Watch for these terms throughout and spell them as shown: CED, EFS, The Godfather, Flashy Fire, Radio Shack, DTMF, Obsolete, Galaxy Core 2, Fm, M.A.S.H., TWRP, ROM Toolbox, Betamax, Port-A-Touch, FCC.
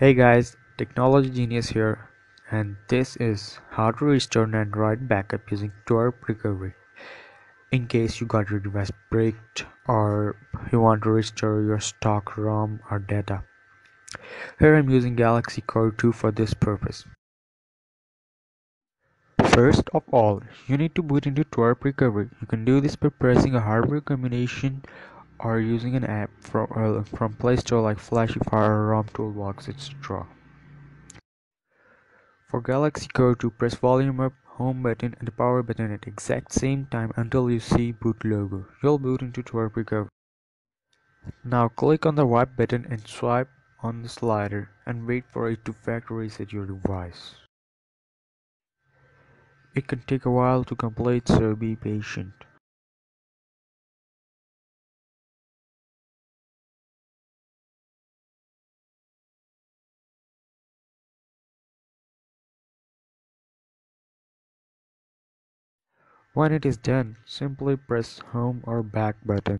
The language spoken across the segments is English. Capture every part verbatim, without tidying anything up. Hey guys, Technology Genius here, and this is how to restore an Android backup using T W R P recovery. In case you got your device bricked or you want to restore your stock ROM or data. Here I'm using Galaxy Core two for this purpose. First of all, you need to boot into T W R P recovery. You can do this by pressing a hardware combination or using an app from, uh, from Play Store like Flashy Fire or ROM Toolbox, et cetera. For Galaxy Core two, press volume up, home button and the power button at the exact same time until you see boot logo. You'll boot into T W R P recovery. Now click on the wipe button and swipe on the slider and wait for it to factory reset your device. It can take a while to complete, so be patient. When it is done, simply press home or back button.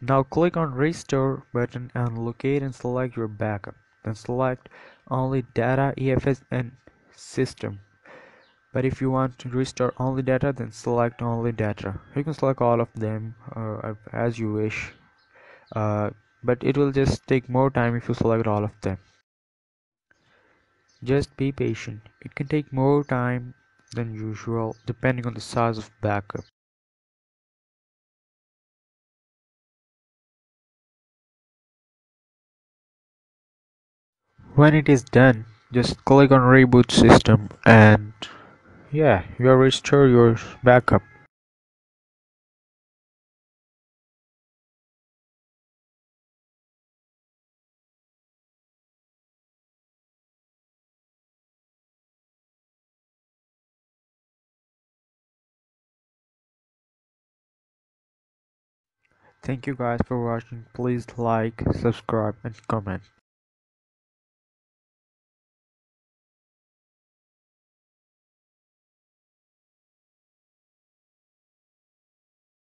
Now click on restore button and locate and select your backup. Then select only data, E F S and system. But if you want to restore only data, then select only data. You can select all of them uh, as you wish. Uh, but it will just take more time if you select all of them. Just be patient. It can take more time than usual depending on the size of backup. When it is done, just click on reboot system and yeah, you'll restore your backup. Thank you guys for watching. Please like, subscribe and comment.